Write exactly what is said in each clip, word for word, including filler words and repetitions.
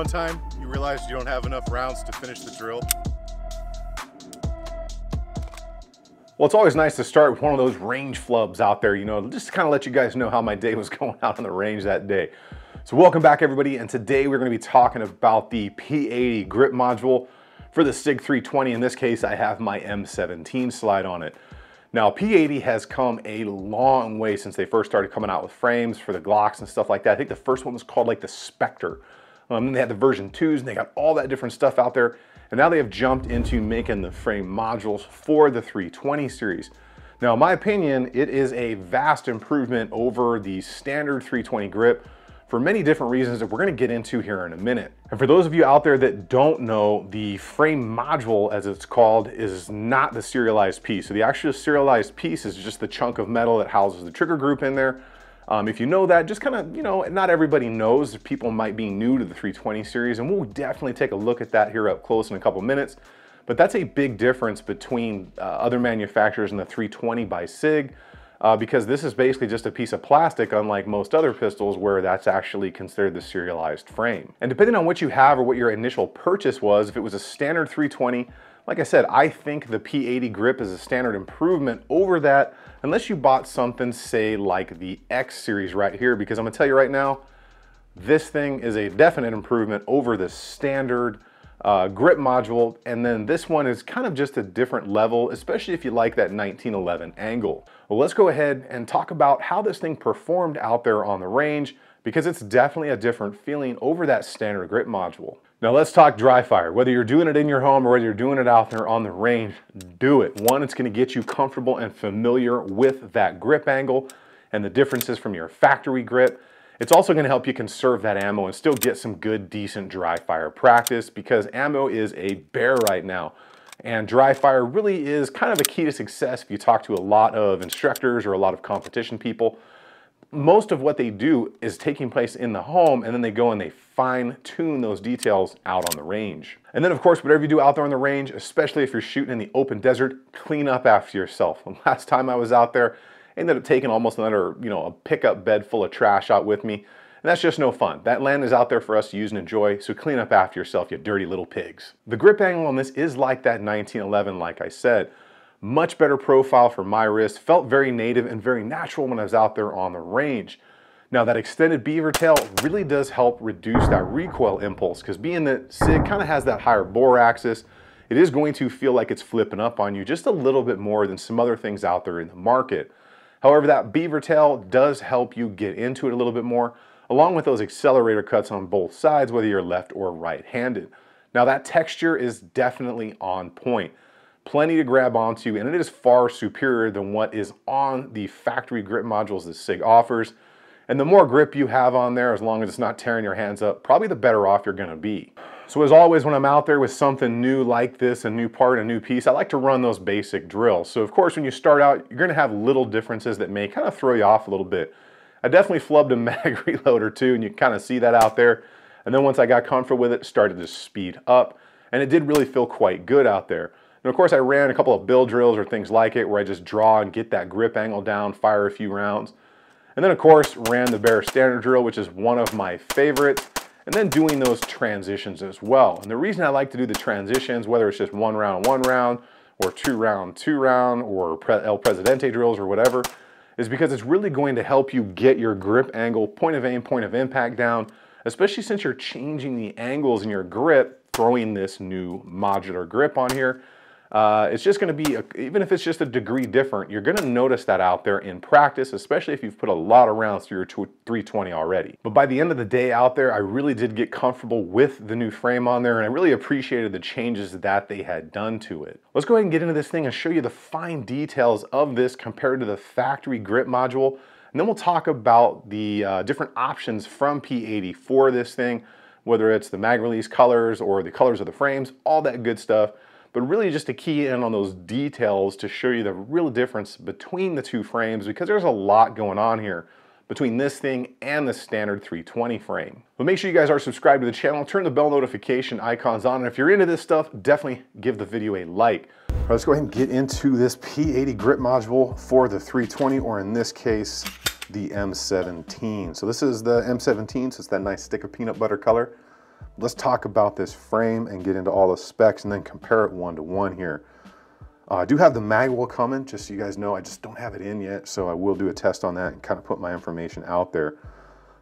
one time, you realize you don't have enough rounds to finish the drill. Well, it's always nice to start with one of those range flubs out there, you know, just to kind of let you guys know how my day was going out on the range that day. So welcome back, everybody, and today we're going to be talking about the P eighty grip module for the SIG three twenty. In this case, I have my M seventeen slide on it. Now, P eighty has come a long way since they first started coming out with frames for the Glocks and stuff like that. I think the first one was called like the Spectre. Um, and they had the version twos, and they got all that different stuff out there. And now they have jumped into making the frame modules for the three twenty series. Now, in my opinion, it is a vast improvement over the standard three twenty grip for many different reasons that we're gonna get into here in a minute. And for those of you out there that don't know, the frame module, as it's called, is not the serialized piece. So the actual serialized piece is just the chunk of metal that houses the trigger group in there. Um, if you know that, just kind of, you know, not everybody knows. People might be new to the three twenty series, and we'll definitely take a look at that here up close in a couple minutes. But that's a big difference between uh, other manufacturers and the three twenty by SIG, uh, because this is basically just a piece of plastic, unlike most other pistols where that's actually considered the serialized frame. And depending on what you have or what your initial purchase was, if it was a standard three twenty, like I said, I think the P eighty grip is a standard improvement over that, unless you bought something, say, like the X series right here, because I'm gonna tell you right now, this thing is a definite improvement over the standard uh, grip module, and then this one is kind of just a different level, especially if you like that nineteen eleven angle. Well, let's go ahead and talk about how this thing performed out there on the range, because it's definitely a different feeling over that standard grip module. Now let's talk dry fire. Whether you're doing it in your home or whether you're doing it out there on the range, do it. One, it's gonna get you comfortable and familiar with that grip angle and the differences from your factory grip. It's also gonna help you conserve that ammo and still get some good, decent dry fire practice, because ammo is a bear right now. And dry fire really is kind of a key to success. If you talk to a lot of instructors or a lot of competition people, most of what they do is taking place in the home, and then they go and they fine tune those details out on the range. And then of course, whatever you do out there on the range, especially if you're shooting in the open desert, clean up after yourself. The last time I was out there, I ended up taking almost another, you know, a pickup bed full of trash out with me. And that's just no fun. That land is out there for us to use and enjoy, so clean up after yourself, you dirty little pigs. The grip angle on this is like that nineteen eleven, like I said. Much better profile for my wrist, felt very native and very natural when I was out there on the range. Now that extended beaver tail really does help reduce that recoil impulse, because being that SIG kind of has that higher bore axis, it is going to feel like it's flipping up on you just a little bit more than some other things out there in the market. However, that beaver tail does help you get into it a little bit more, along with those accelerator cuts on both sides, whether you're left or right-handed. Now that texture is definitely on point. Plenty to grab onto, and it is far superior than what is on the factory grip modules that SIG offers. And the more grip you have on there, as long as it's not tearing your hands up, probably the better off you're gonna be. So as always, when I'm out there with something new like this, a new part, a new piece, I like to run those basic drills. So of course, when you start out, you're gonna have little differences that may kind of throw you off a little bit. I definitely flubbed a mag reload or two, and you kind of see that out there. And then once I got comfortable with it, started to speed up, and it did really feel quite good out there. And of course, I ran a couple of build drills or things like it, where I just draw and get that grip angle down, fire a few rounds. And then of course, ran the bare standard drill, which is one of my favorites. And then doing those transitions as well. And the reason I like to do the transitions, whether it's just one round, one round, or two round, two round, or El Presidente drills or whatever, is because it's really going to help you get your grip angle, point of aim, point of impact down, especially since you're changing the angles in your grip, throwing this new modular grip on here. Uh, it's just gonna be, a, even if it's just a degree different, you're gonna notice that out there in practice, especially if you've put a lot of rounds through your three twenty already. But by the end of the day out there, I really did get comfortable with the new frame on there, and I really appreciated the changes that they had done to it. Let's go ahead and get into this thing and show you the fine details of this compared to the factory grip module. And then we'll talk about the uh, different options from P eighty for this thing, whether it's the mag release colors or the colors of the frames, all that good stuff. But really just to key in on those details to show you the real difference between the two frames, because there's a lot going on here between this thing and the standard three twenty frame. But make sure you guys are subscribed to the channel, turn the bell notification icons on, and if you're into this stuff, definitely give the video a like. All right, let's go ahead and get into this P eighty grip module for the three twenty, or in this case, the M seventeen. So this is the M seventeen, so it's that nice stick of peanut butter color. let's talk about this frame and get into all the specs and then compare it one to one here. Uh, I do have the magwell coming, just so you guys know. I just don't have it in yet, so I will do a test on that and kind of put my information out there.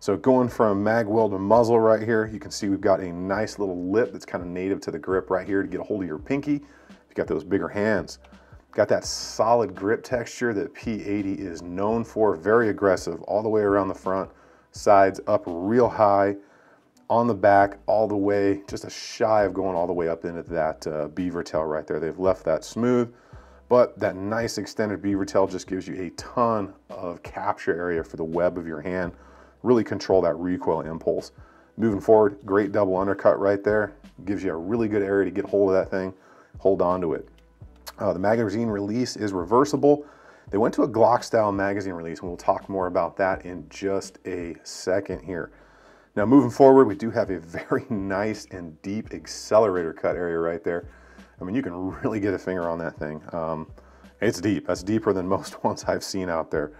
So going from magwell to muzzle right here, you can see we've got a nice little lip that's kind of native to the grip right here to get a hold of your pinky. If you got those bigger hands, got that solid grip texture that P eighty is known for. Very aggressive all the way around the front, sides up real high, on the back all the way, just a shy of going all the way up into that uh, beaver tail right there. They've left that smooth, but that nice extended beaver tail just gives you a ton of capture area for the web of your hand. Really control that recoil impulse. Moving forward, great double undercut right there. Gives you a really good area to get hold of that thing, hold on to it. Uh, the magazine release is reversible. They went to a Glock style magazine release, and we'll talk more about that in just a second here. Now moving forward, we do have a very nice and deep accelerator cut area right there. I mean, you can really get a finger on that thing. Um, it's deep. That's deeper than most ones I've seen out there.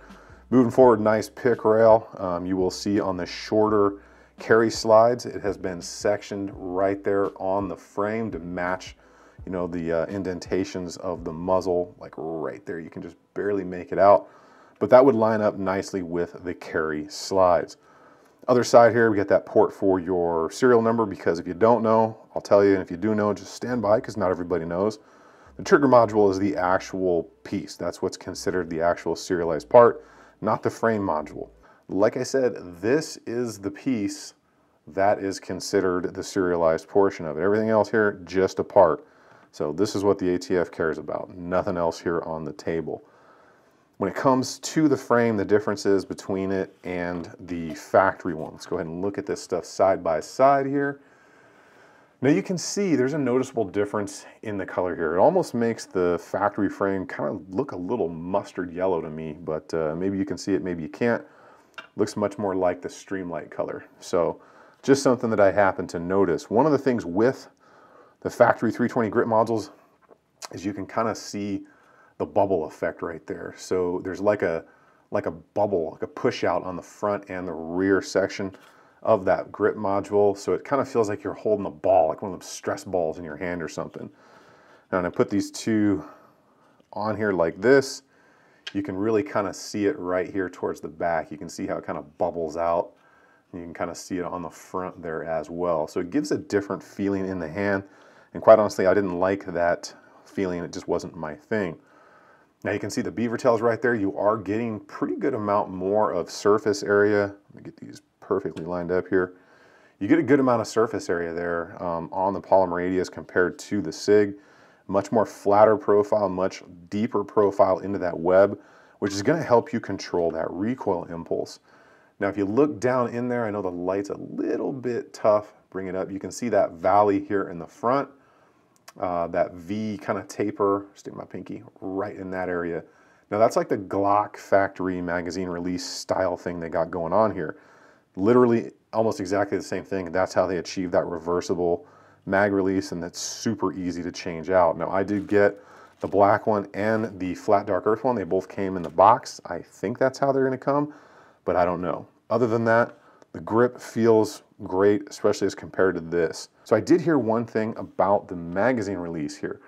Moving forward, nice pick rail. Um, you will see on the shorter carry slides, it has been sectioned right there on the frame to match, you know, the uh, indentations of the muzzle, like right there. You can just barely make it out, but that would line up nicely with the carry slides. Other side here, we got that port for your serial number, because if you don't know, I'll tell you, and if you do know, just stand by, because not everybody knows. The trigger module is the actual piece. That's what's considered the actual serialized part, not the frame module. Like I said, this is the piece that is considered the serialized portion of it. Everything else here, just a part. So this is what the A T F cares about, nothing else here on the table. When it comes to the frame, the differences between it and the factory one. Let's go ahead and look at this stuff side by side here. Now you can see there's a noticeable difference in the color here. It almost makes the factory frame kind of look a little mustard yellow to me, but uh, maybe you can see it, maybe you can't. Looks much more like the Streamlight color. So just something that I happen to notice. One of the things with the factory three twenty grip modules is you can kind of see the bubble effect right there. So there's like a like a bubble, like a push out on the front and the rear section of that grip module. So it kind of feels like you're holding a ball, like one of those stress balls in your hand or something. Now, when I put these two on here like this, you can really kind of see it right here towards the back. You can see how it kind of bubbles out. You can kind of see it on the front there as well. So it gives a different feeling in the hand. And quite honestly, I didn't like that feeling. It just wasn't my thing. Now you can see the beaver tails right there. You are getting pretty good amount more of surface area. Let me get these perfectly lined up here. You get a good amount of surface area there um, on the polymer radius compared to the SIG. Much more flatter profile, much deeper profile into that web, which is going to help you control that recoil impulse. Now if you look down in there, I know the light's a little bit tough, bring it up. You can see that valley here in the front. Uh, that V kind of taper, stick my pinky right in that area. Now that's like the Glock factory magazine release style thing they got going on here. Literally almost exactly the same thing. That's how they achieved that reversible mag release, and that's super easy to change out. Now I did get the black one and the flat dark earth one. They both came in the box. I think that's how they're going to come, but I don't know. Other than that, the grip feels great, especially as compared to this. So I did hear one thing about the magazine release here.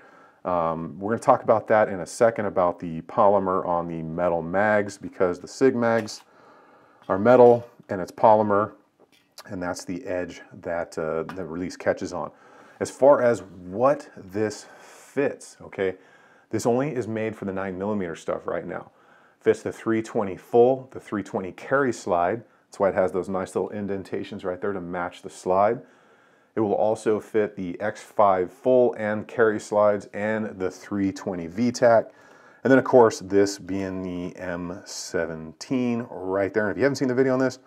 Um, we're going to talk about that in a second, about the polymer on the metal mags, because the SIG mags are metal and it's polymer, and that's the edge that uh, the release catches on. As far as what this fits, okay, this only is made for the nine millimeter stuff right now. Fits the three twenty full, the three twenty carry slide. That's why it has those nice little indentations right there to match the slide. It will also fit the X five full and carry slides and the three twenty V TAC. And then of course, this being the M seventeen right there. And if you haven't seen the video on this,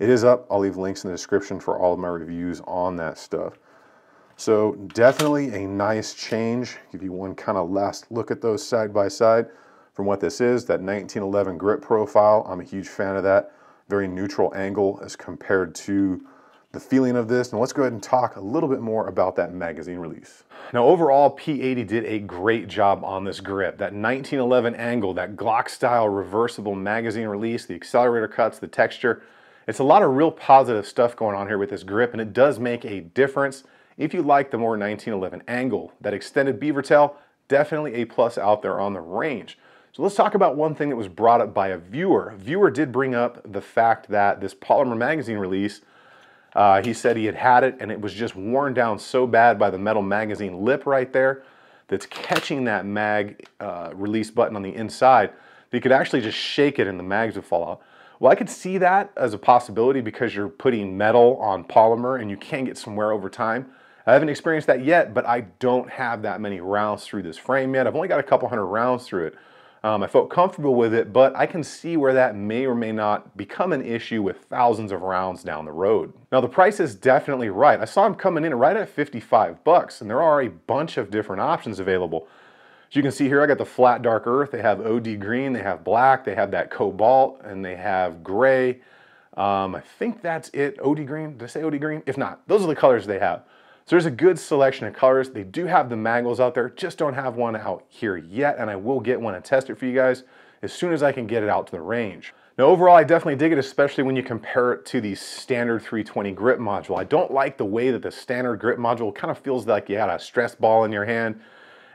it is up. I'll leave links in the description for all of my reviews on that stuff. So definitely a nice change. Give you one kind of last look at those side by side from what this is. That nineteen eleven grip profile, I'm a huge fan of that. Very neutral angle as compared to the feeling of this. Now let's go ahead and talk a little bit more about that magazine release. Now overall, P eighty did a great job on this grip. That nineteen eleven angle, that Glock style reversible magazine release, the accelerator cuts, the texture, It's a lot of real positive stuff going on here with this grip, and it does make a difference. If you like the more nineteen eleven angle, that extended beaver tail, definitely a plus out there on the range. So let's talk about one thing that was brought up by a viewer. A viewer did bring up the fact that this polymer magazine release, uh, he said he had had it and it was just worn down so bad by the metal magazine lip right there that's catching that mag uh, release button on the inside that you could actually just shake it and the mags would fall out. Well, I could see that as a possibility because you're putting metal on polymer and you can get some wear over time. I haven't experienced that yet, but I don't have that many rounds through this frame yet. I've only got a couple hundred rounds through it. Um, I felt comfortable with it, but I can see where that may or may not become an issue with thousands of rounds down the road. Now, the price is definitely right. I saw them coming in right at fifty-five bucks, and there are a bunch of different options available. As you can see here, I got the flat dark earth. They have O D green, they have black, they have that cobalt, and they have gray. Um, I think that's it. O D green, did I say O D green? If not, those are the colors they have. So there's a good selection of colors. They do have the Maggols out there, just don't have one out here yet, and I will get one and test it for you guys as soon as I can get it out to the range. Now overall, I definitely dig it, especially when you compare it to the standard three twenty grip module. I don't like the way that the standard grip module kind of feels like you had a stress ball in your hand,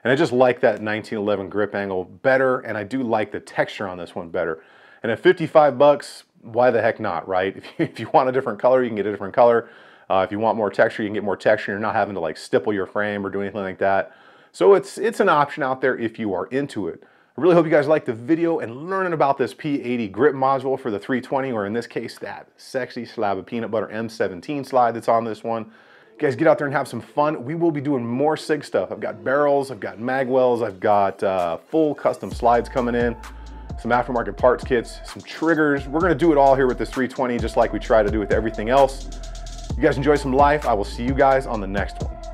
and I just like that nineteen eleven grip angle better, and I do like the texture on this one better. And at fifty-five bucks, why the heck not, right? If you, if you want a different color, you can get a different color. Uh, if you want more texture, you can get more texture. You're not having to like stipple your frame or do anything like that. So it's, it's an option out there if you are into it. I really hope you guys liked the video and learning about this P eighty grip module for the three twenty, or in this case, that sexy slab of peanut butter M seventeen slide that's on this one. You guys get out there and have some fun. We will be doing more SIG stuff. I've got barrels, I've got magwells, I've got uh, full custom slides coming in, some aftermarket parts kits, some triggers. We're gonna do it all here with this three twenty, just like we try to do with everything else. You guys enjoy some life. I will see you guys on the next one.